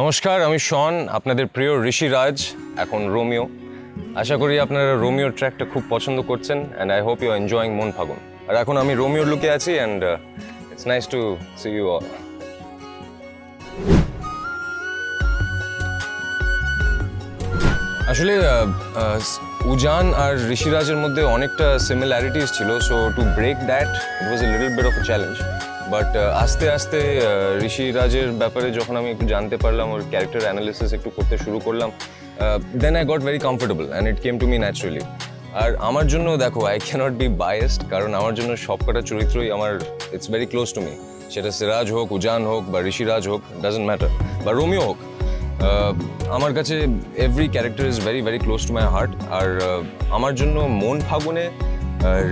নমস্কার, আমি শন, আপনাদের প্রিয় ঋষি রাজ, এখন রোমিও। আশা করি আপনারা রোমিওর ট্র্যাকটা খুব পছন্দ করছেন and I hope you are enjoying Mon Phagun. আর এখন আমি রোমিওর লুকে আছি and it's nice to see you all. আসলে উজান আর ঋষি রাজের মধ্যে অনেকটা সিমিলারিটিস ছিল, so to break that it was a little bit of a challenge. But আস্তে আস্তে ঋষি রাজের ব্যাপারে যখন আমি একটু জানতে পারলাম, ওর ক্যারেক্টার অ্যানালিসিস একটু করতে শুরু করলাম, then I got very comfortable and it came to me naturally. আর আমার জন্য দেখো, আই ক্যানট বি বায়াসড, কারণ আমার জন্য সবকটা চরিত্রই আমার it's very close to me, সেটা সিরাজ হোক, উজান হোক বা ঋষি রাজ হোক, ডাজন্ট ম্যাটার, বা রোমিও হোক। আমার কাছে every character is very very close to my heart. আর আমার জন্য মন ফাগুনে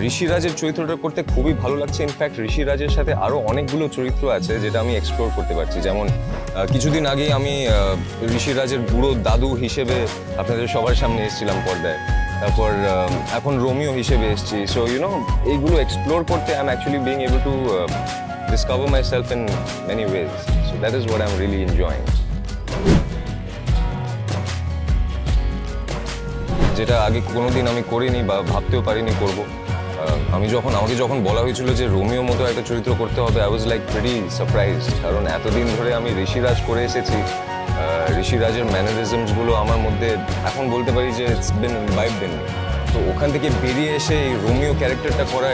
ঋষি রাজের চরিত্রটা করতে খুবই ভালো লাগছে। ইনফ্যাক্ট ঋষি রাজের সাথে আরও অনেকগুলো চরিত্র আছে যেটা আমি এক্সপ্লোর করতে পারছি। যেমন কিছুদিন আগেই আমি ঋষি রাজের বুড়ো দাদু হিসেবে আপনাদের সবার সামনে এসেছিলাম পর্দায়, তারপর এখন রোমিও হিসেবে এসেছি। সো ইউনো, এইগুলো এক্সপ্লোর করতে I am actually being able to discover my self in many ways. So that is what I am really enjoying. যেটা আগে কোনোদিন আমি করিনি বা ভাবতেও পারিনি করব। আমাকে যখন বলা হয়েছিল যে রোমিও মতো একটা চরিত্র করতে হবে, I was like pretty surprised, কারণ এতদিন ধরে আমি ঋষি রাজ করে এসেছি। ঋষি রাজের ম্যানারিজমসগুলো আমার মধ্যে এখন বলতে পারি যে it's been involved in me. তো ওখান থেকে বেরিয়ে এসে এই রোমিও ক্যারেক্টারটা করা,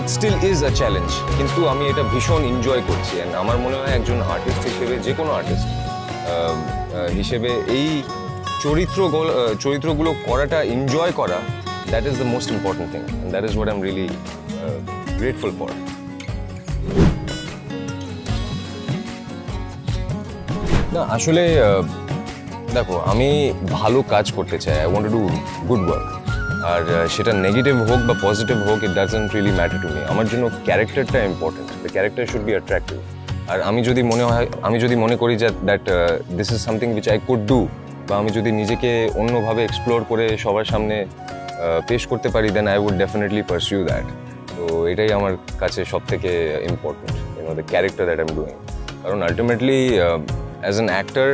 it still is a challenge, কিন্তু আমি এটা ভীষণ এনজয় করছি। অ্যান্ড আমার মনে হয় একজন আর্টিস্ট হিসেবে, যে কোনো আর্টিস্ট হিসেবে, এই চরিত্রগুলো করাটা এনজয় করা, that is the most important thing and that is what I am really grateful for. না আসলে দেখো, আমি ভালো কাজ করতে চাই, I want to do good work. আর সেটা নেগেটিভ হোক বা পজিটিভ হোক, it doesn't really matter to me. আমার জন্য ক্যারেক্টারটা important, the character should be attractive. আর আমি যদি মনে করি that this is something which I could do, বা আমি যদি নিজেকে অন্যভাবে এক্সপ্লোর করে সবার সামনে পেশ করতে পারি, then I would definitely pursue that. তো এটাই আমার কাছে সব থেকে important, you know the character that I am doing. কারণ ultimately as an actor,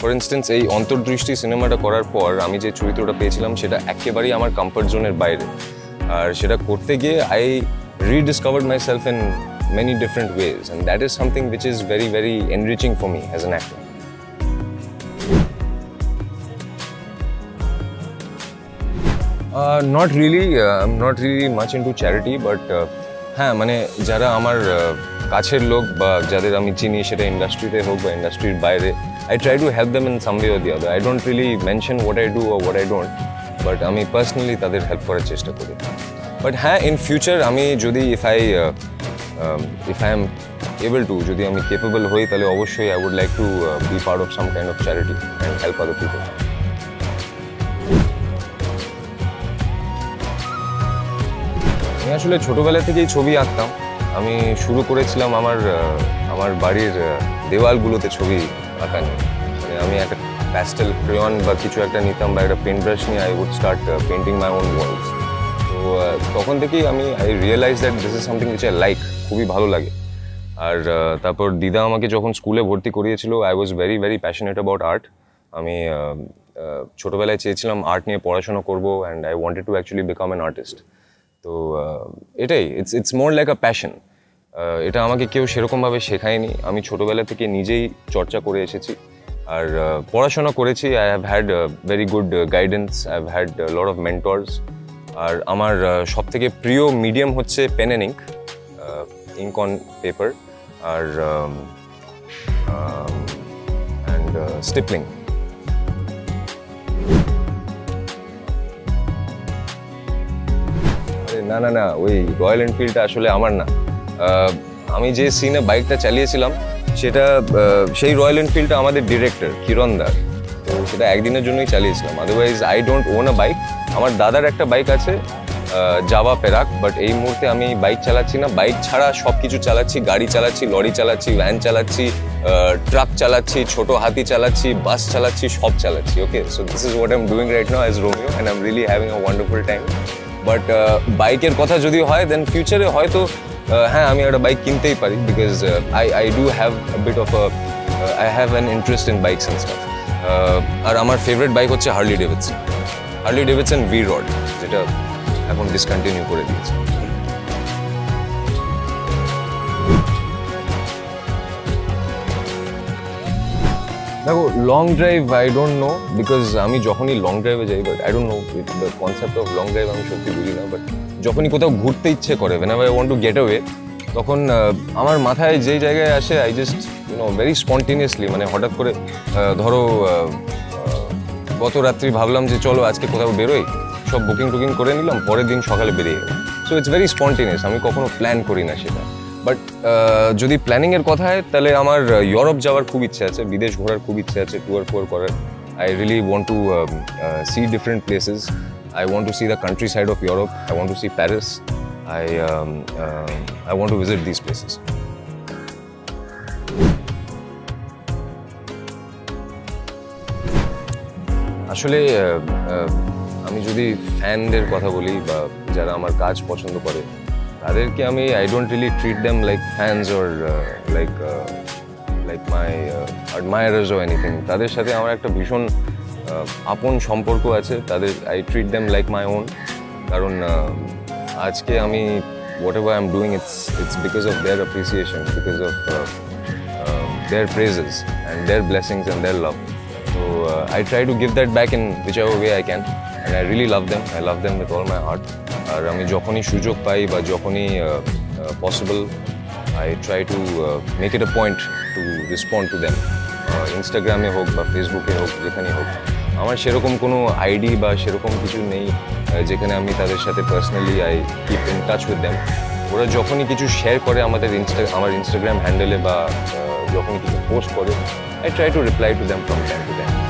for instance এই অন্তর্দৃষ্টি সিনেমাটা করার পর আমি যে চরিত্রটা পেয়েছিলাম সেটা একেবারেই আমার কমফর্ট জোনের বাইরে। আর সেটা করতে গিয়ে I rediscovered my self in many different ways, and that is something which is very very enriching for me as an actor. Not really, I'm not really much into charity, but হ্যাঁ, মানে যারা আমার কাছের লোক বা যাদের আমি চিনি, সেটা ইন্ডাস্ট্রিতে হোক বা ইন্ডাস্ট্রির বাইরে, I try to help them in some way or the other. I don't really mention what I do or what I don't, but আমি personally তাদের help করার চেষ্টা করি। But হ্যাঁ, in future আমি যদি if I am able to, যদি আমি capable হই, তাহলে অবশ্যই I would like to be part of some kind of charity and help other people. আমি আসলে ছোটোবেলা থেকেই ছবি আঁকতাম। আমি শুরু করেছিলাম আমার বাড়ির দেওয়ালগুলোতে ছবি আঁকা নিয়ে। মানে আমি একটা প্যাস্টেল ক্রেয়ন বা কিছু একটা নিতাম, বা একটা পেন ব্রাশ নিয়ে I would start painting my own walls. তো তখন থেকেই I realize that this is something which I like, খুবই ভালো লাগে। আর তারপর দিদা আমাকে যখন স্কুলে ভর্তি করিয়েছিল, I was very very passionate about art. আমি ছোটোবেলায় চেয়েছিলাম আর্ট নিয়ে পড়াশোনা করবো, and I wanted to actually become an artist. তো এটাই, it's more like a passion. এটা আমাকে কেউ সেরকমভাবে শেখায়নি, আমি ছোটোবেলা থেকে নিজেই চর্চা করে এসেছি আর পড়াশোনা করেছি। I have had very good guidance, I have had lot of mentors. আর আমার সবথেকে প্রিয় মিডিয়াম হচ্ছে pen and ink, ink on paper, আর স্টিপলিং। না, ওই রয়্যাল এনফিল্ডটা আসলে আমার না। আমি যে সিনে বাইকটা চালিয়েছিলাম, সেই রয়্যাল এনফিল্ডটা আমাদের ডিরেক্টর কিরণ দার, তো সেটা একদিনের জন্যই চালিয়েছিলাম। Otherwise I don't own a bike. আমার দাদার একটা বাইক আছে, জাভা পেরাক, বাট এই মুহূর্তে আমি বাইক চালাচ্ছি না। বাইক ছাড়া সব কিছু চালাচ্ছি, গাড়ি চালাচ্ছি, লরি চালাচ্ছি, ভ্যান চালাচ্ছি, ট্রাক চালাচ্ছি, ছোট হাতি চালাচ্ছি, বাস চালাচ্ছি, সব চালাচ্ছি। Okay, so this is what I am doing right now as Romeo, and I am really having a wonderful time. But বাইকের কথা যদি হয়, দেন ফিউচারে হয়তো হ্যাঁ আমি একটা বাইক কিনতেই পারি, because I do have a bit of a I have an interest in bikes and stuff. And our favorite bike is Harley Davidson. Harley Davidson V Rod. I want to discontinue it. Long drive, I don't know, because I am long drive, but I don't know the concept of long drive. I am sure, but whenever I want to get away, I just, you know, very spontaneously, I hot up kore, so it's very spontaneous. I am plan kori na sheta. But jodi planning er kotha hai tale amar Europe jawar khub iccha ache, bidesh ghorar khub iccha ache, tour korar. I really want to see different places. I want to see the countryside of Europe. I want to see Paris. I want to visit these places. Ashole ami jodi fan der kotha boli ba jara amar kaj pochondo kore, I don't really treat them like fans or like my admirers or anything. I treat them like my own. Whatever I'm doing, it's because of their appreciation, because of their praises and their blessings and their love. So I try to give that back in whichever way I can. And I really love them. I love them with all my heart. And I possible, I try to make it a point to respond to them. Instagram, Facebook, personally, I keep in touch with them. Share our Instagram handle, I try to reply to them from time to time.